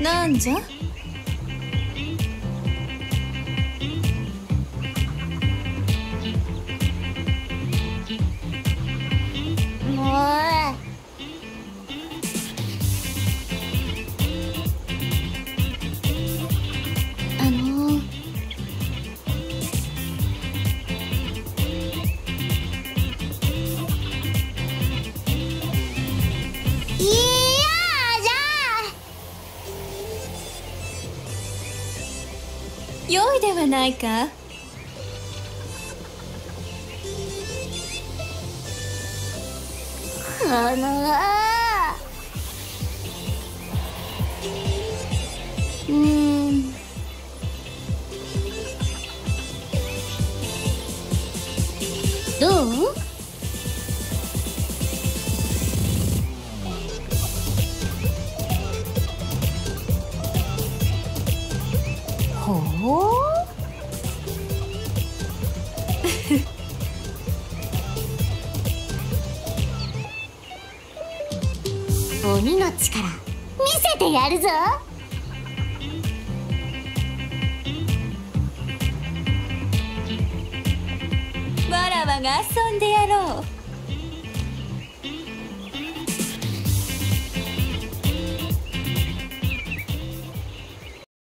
なんじゃ？ないか？鬼の力見せてやるぞ。わらわが遊んでやろう。